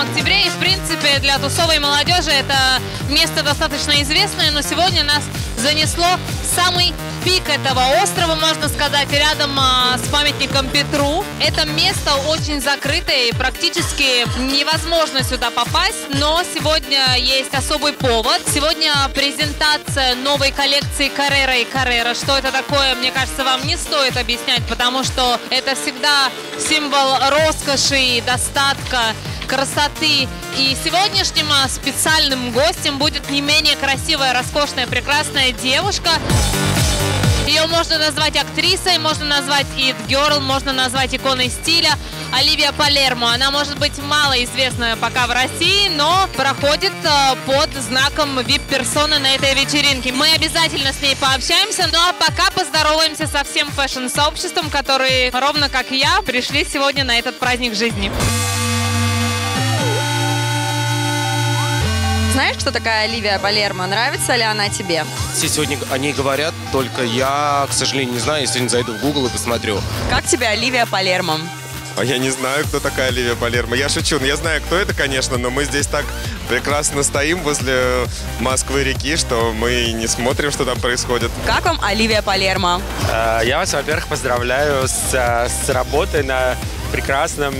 октябре. И, в принципе, для тусовой молодежи это место достаточно известное, но сегодня нас занесло самый пик этого острова, можно сказать, рядом с памятником Петру. Это место очень закрытое и практически невозможно сюда попасть, но сегодня есть особый повод. Сегодня презентация новой коллекции «Каррера и Каррера». Что это такое, мне кажется, вам не стоит объяснять, потому что это всегда символ роскоши и достатка, красоты. И сегодняшним специальным гостем будет не менее красивая, роскошная, прекрасная девушка. Ее можно назвать актрисой, можно назвать it-girl, можно назвать иконой стиля. Оливия Палермо. Она может быть малоизвестная пока в России, но проходит под знаком VIP-персоны на этой вечеринке. Мы обязательно с ней пообщаемся, ну а пока поздороваемся со всем фэшн-сообществом, которые, ровно как я, пришли сегодня на этот праздник жизни. Знаешь, кто такая Оливия Палермо? Нравится ли она тебе? Все сегодня о ней говорят, только я, к сожалению, не знаю. Я сегодня зайду в Google и посмотрю. Как тебе Оливия Палермо? А я не знаю, кто такая Оливия Палермо. Я шучу, но я знаю, кто это, конечно, но мы здесь так прекрасно стоим возле Москвы реки, что мы не смотрим, что там происходит. Как вам Оливия Палермо? Я вас, во-первых, поздравляю с работой на прекрасном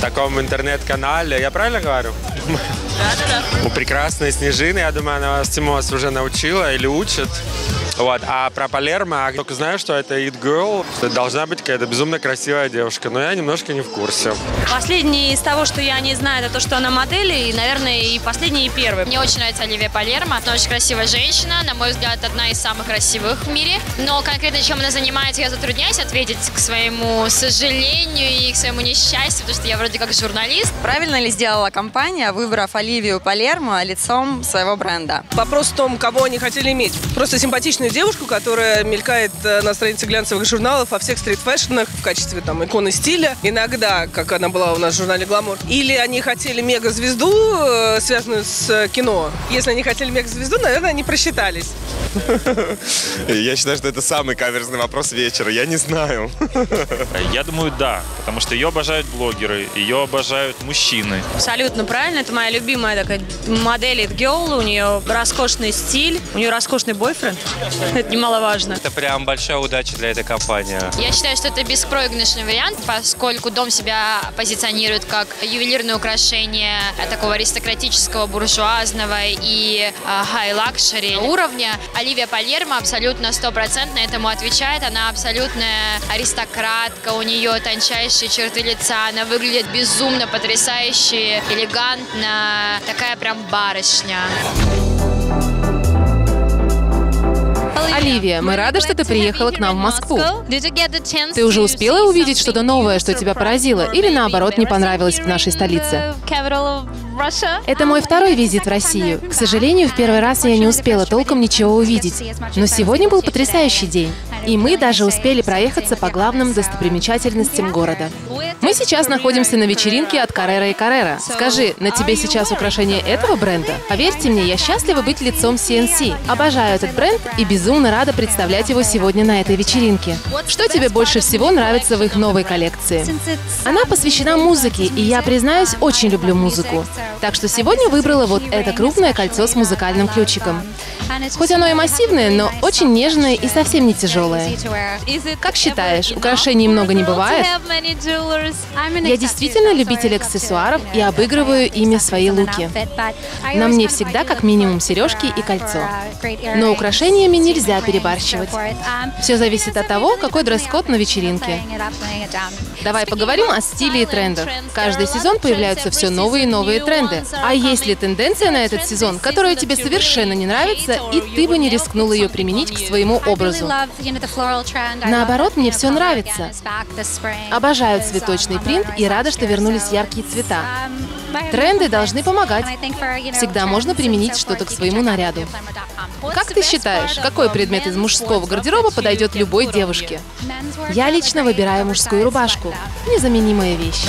таком интернет-канале. Я правильно говорю? Да-да-да. У прекрасной Снежины, я думаю, она всему вас уже научила или учит. Вот. А про Палермо, только знаю, что это it girl, что должна быть какая-то безумно красивая девушка, но я немножко не в курсе. Последнее из того, что я не знаю, это то, что она модель, и, наверное, и последнее, и первое. Мне очень нравится Оливия Палермо, она очень красивая женщина, на мой взгляд, одна из самых красивых в мире. Но конкретно, чем она занимается, я затрудняюсь ответить, к своему сожалению и к своему несчастью, потому что я вроде как журналист. Правильно ли сделала компания, выбрав Оливию Палермо лицом своего бренда? Вопрос в том, кого они хотели иметь. Просто симпатичный девушку, которая мелькает на странице глянцевых журналов о всех стрит-фэшнах в качестве там иконы стиля. Иногда, как она была у нас в журнале «Гламур». Или они хотели мега-звезду, связанную с кино. Если они хотели мега-звезду, наверное, они просчитались. Я считаю, что это самый каверзный вопрос вечера. Я не знаю. Я думаю, да. Потому что ее обожают блогеры, ее обожают мужчины. Абсолютно правильно. Это моя любимая такая модель it-girl. У нее роскошный стиль, у нее роскошный бойфренд. Это немаловажно. Это прям большая удача для этой компании. Я считаю, что это беспроигрышный вариант, поскольку дом себя позиционирует как ювелирное украшение такого аристократического, буржуазного и хай-лакшери уровня. Оливия Палермо абсолютно стопроцентно этому отвечает. Она абсолютная аристократка, у нее тончайшие черты лица, она выглядит безумно потрясающе, элегантно, такая прям барышня. Оливия, мы рады, что ты приехала к нам в Москву. Ты уже успела увидеть что-то новое, что тебя поразило, или наоборот не понравилось в нашей столице? Это мой второй визит в Россию. К сожалению, в первый раз я не успела толком ничего увидеть. Но сегодня был потрясающий день. И мы даже успели проехаться по главным достопримечательностям города. Мы сейчас находимся на вечеринке от «Каррера и Каррера». Скажи, на тебе сейчас украшение этого бренда? Поверьте мне, я счастлива быть лицом CNC. Обожаю этот бренд и безумно рада представлять его сегодня на этой вечеринке. Что тебе больше всего нравится в их новой коллекции? Она посвящена музыке, и я, признаюсь, очень люблю музыку. Так что сегодня выбрала вот это крупное кольцо с музыкальным ключиком. Хоть оно и массивное, но очень нежное и совсем не тяжелое. Как считаешь, украшений много не бывает? Я действительно любитель аксессуаров и обыгрываю ими свои луки. На мне всегда как минимум сережки и кольцо. Но украшениями нельзя перебарщивать. Все зависит от того, какой дресс-код на вечеринке. Давай поговорим о стиле и трендах. Каждый сезон появляются все новые и новые тренды. А есть ли тенденция на этот сезон, которая тебе совершенно не нравится, и ты бы не рискнула ее применить к своему образу? Наоборот, мне все нравится. Обожаю цветочный принт и рада, что вернулись яркие цвета. Тренды должны помогать. Всегда можно применить что-то к своему наряду. Как ты считаешь, какой предмет из мужского гардероба подойдет любой девушке? Я лично выбираю мужскую рубашку. Незаменимая вещь.